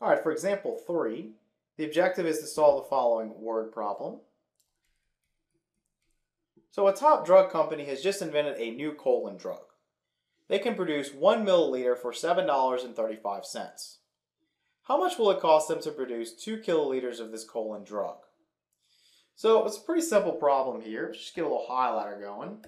All right, for example 3, the objective is to solve the following word problem. So a top drug company has just invented a new colon drug. They can produce 1 milliliter for $7.35. How much will it cost them to produce 2 kiloliters of this colon drug? So it's a pretty simple problem here. Let's just get a little highlighter going.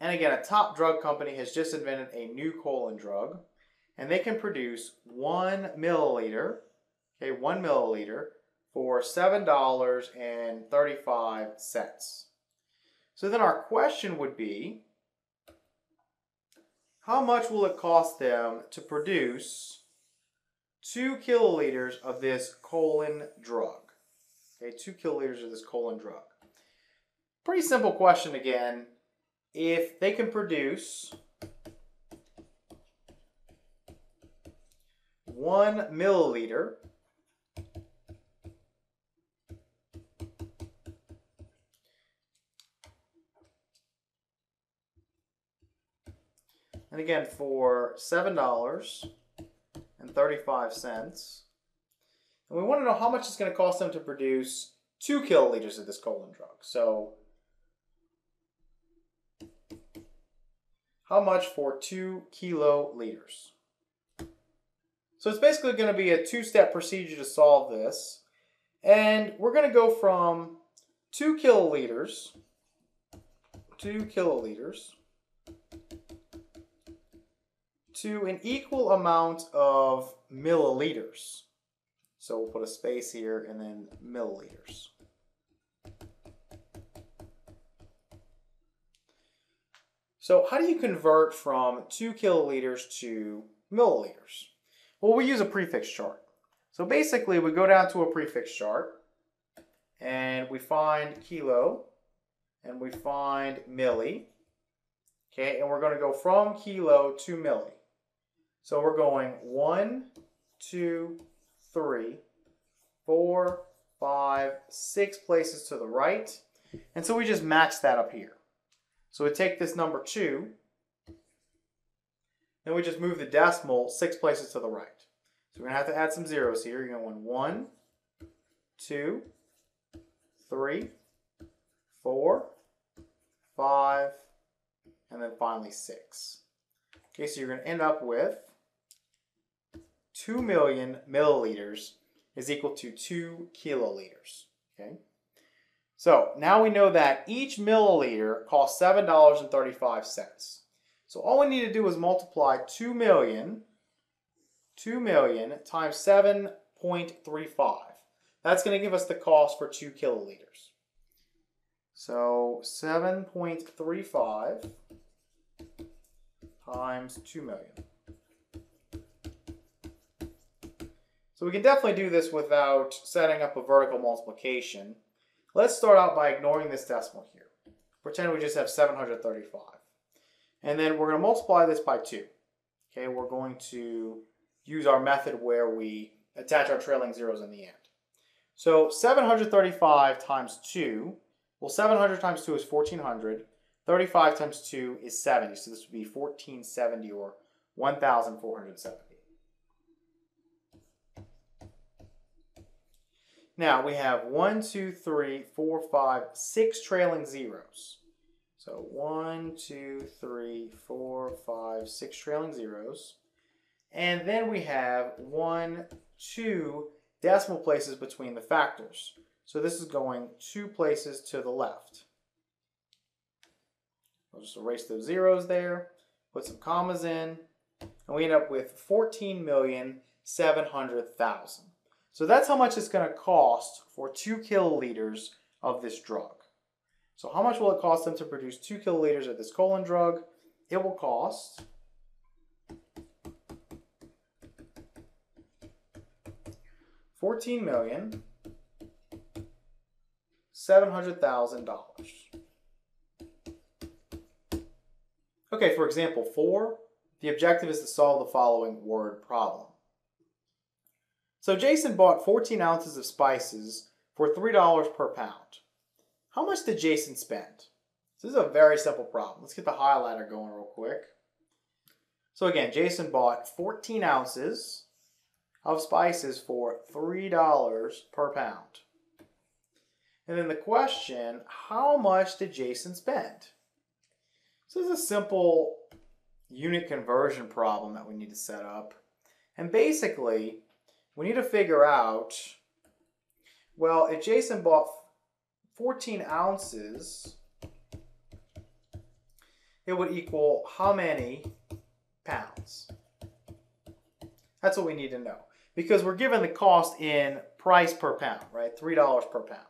And again, a top drug company has just invented a new colon drug, and they can produce 1 milliliter, okay, 1 milliliter for $7.35. So then our question would be, how much will it cost them to produce 2 kiloliters of this colon drug? Okay, 2 kiloliters of this colon drug. Pretty simple question again. If they can produce 1 milliliter and again for $7.35, and we want to know how much it's going to cost them to produce 2 kiloliters of this colon drug. So how much for 2 kiloliters? So it's basically going to be a two-step procedure to solve this. And we're going to go from 2 kiloliters to an equal amount of milliliters. So we'll put a space here and then milliliters. So how do you convert from 2 kiloliters to milliliters? Well, we use a prefix chart. So basically, we go down to a prefix chart, and we find kilo, and we find milli. Okay, and we're going to go from kilo to milli. So we're going 1, 2, 3, 4, 5, 6 places to the right. And so we just match that up here. So we take this number 2, then we just move the decimal 6 places to the right. So we're going to have to add some zeros here. You're going to want 1, 2, 3, 4, 5, and then finally 6. Okay, so you're going to end up with 2 million milliliters is equal to 2 kiloliters. Okay. So now we know that each milliliter costs $7.35. So all we need to do is multiply 2 million times 7.35. That's going to give us the cost for 2 kiloliters. So 7.35 times 2 million. So we can definitely do this without setting up a vertical multiplication. Let's start out by ignoring this decimal here. Pretend we just have 735. And then we're going to multiply this by 2. Okay, we're going to use our method where we attach our trailing zeros in the end. So 735 times 2, well 700 times 2 is 1400, 35 times 2 is 70, so this would be 1470 or 1470. Now we have 1, 2, 3, 4, 5, 6 trailing zeros. So 1, 2, 3, 4, 5, 6 trailing zeros. And then we have 1, 2 decimal places between the factors. So this is going 2 places to the left. I'll just erase those zeros there, put some commas in, and we end up with 14,700,000. So that's how much it's going to cost for 2 kiloliters of this drug. So how much will it cost them to produce 2 kiloliters of this colon drug? It will cost $14,700,000. Okay, for example 4, the objective is to solve the following word problem. So Jason bought 14 ounces of spices for $3 per pound. How much did Jason spend? So this is a very simple problem. Let's get the highlighter going real quick. So again, Jason bought 14 ounces of spices for $3 per pound. And then the question, how much did Jason spend? So this is a simple unit conversion problem that we need to set up. And basically, we need to figure out, well, if Jason bought 14 ounces, it would equal how many pounds? That's what we need to know, because we're given the cost in price per pound, right? $3 per pound.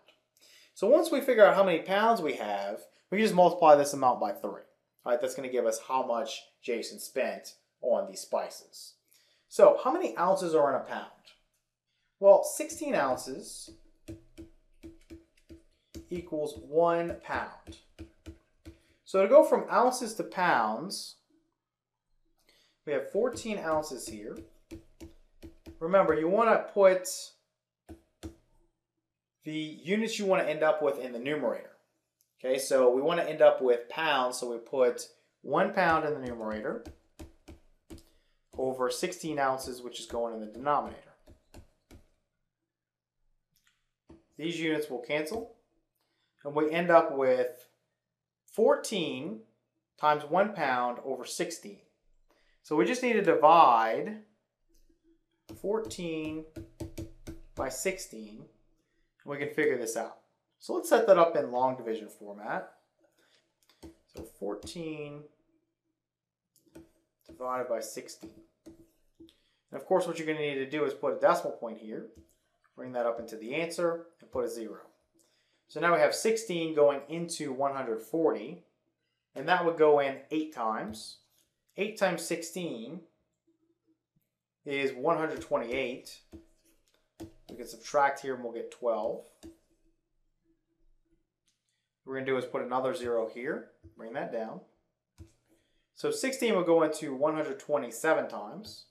So once we figure out how many pounds we have, we can just multiply this amount by 3. All right, that's going to give us how much Jason spent on these spices. So how many ounces are in a pound? Well, 16 ounces equals 1 pound. So to go from ounces to pounds, we have 14 ounces here. Remember, you want to put the units you want to end up with in the numerator. Okay, so we want to end up with pounds, so we put 1 pound in the numerator over 16 ounces, which is going in the denominator. These units will cancel, and we end up with 14 times 1 pound over 16. So we just need to divide 14 by 16. We can figure this out. So let's set that up in long division format. So 14 divided by 16. And of course, what you're going to need to do is put a decimal point here, bring that up into the answer, and put a 0. So now we have 16 going into 140, and that would go in 8 times. 8 times 16 is 128. We can subtract here and we'll get 12. What we're going to do is put another 0 here, bring that down. So 16 will go into 127 times.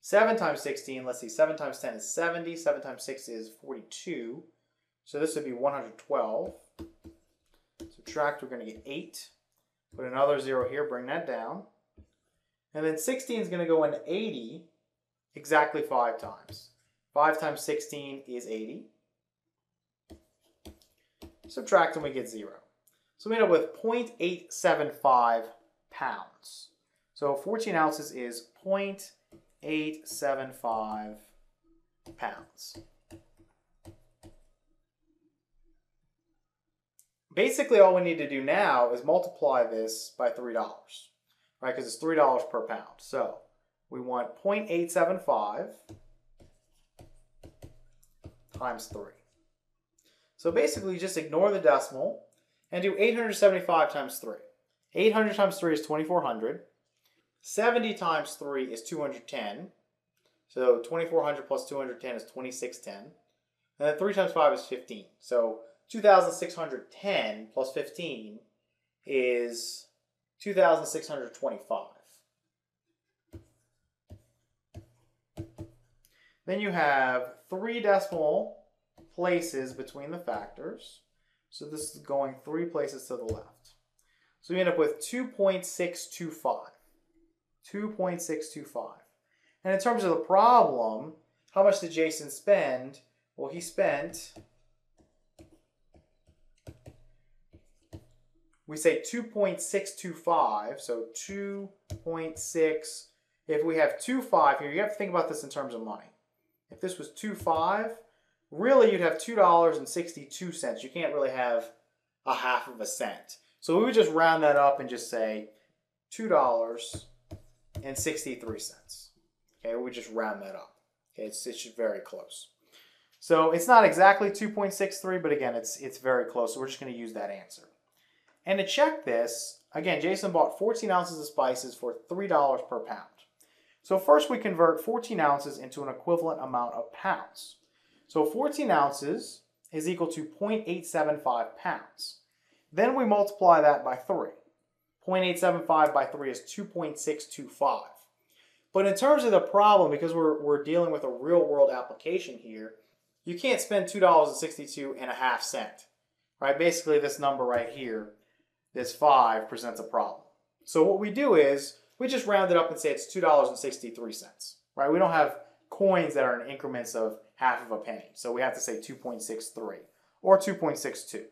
7 times 16, let's see, 7 times 10 is 70, 7 times 6 is 42. So this would be 112. Subtract, we're going to get 8. Put another 0 here, bring that down. And then 16 is going to go into 80 exactly 5 times. 5 times 16 is 80. Subtract and we get 0. So we end up with 0.875 pounds. So 14 ounces is 0.875 pounds. Basically, all we need to do now is multiply this by $3, right? Because it's $3 per pound. So we want 0.875 times 3. So basically, just ignore the decimal and do 875 times 3. 800 times 3 is 2,400. 70 times 3 is 210. So 2,400 plus 210 is 2,610. And then 3 times 5 is 15. So 2,610 plus 15 is 2,625. Then you have 3 decimal places between the factors. So this is going 3 places to the left. So you end up with 2.625. 2.625. And in terms of the problem, how much did Jason spend? Well, he spent... we say 2.625, so 2.6, if we have 2.5 here, you have to think about this in terms of money. If this was 2.5, really you'd have $2.62. You can't really have a half of a cent. So we would just round that up and just say $2.63. Okay, we would just round that up. Okay, it's very close. So it's not exactly 2.63, but again, it's very close. So we're just going to use that answer. And to check this, again, Jason bought 14 ounces of spices for $3 per pound. So first we convert 14 ounces into an equivalent amount of pounds. So 14 ounces is equal to 0.875 pounds. Then we multiply that by 3. 0.875 by 3 is 2.625. But in terms of the problem, because we're dealing with a real world application here, you can't spend $2.62.5. Right? Basically this number right here, this 5 presents a problem. So what we do is we just round it up and say it's $2.63, right? We don't have coins that are in increments of half of a penny. So we have to say 2.63 or 2.62.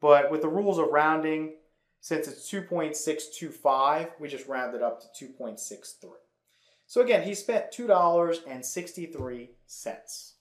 But with the rules of rounding, since it's 2.625, we just round it up to 2.63. So again, he spent $2.63.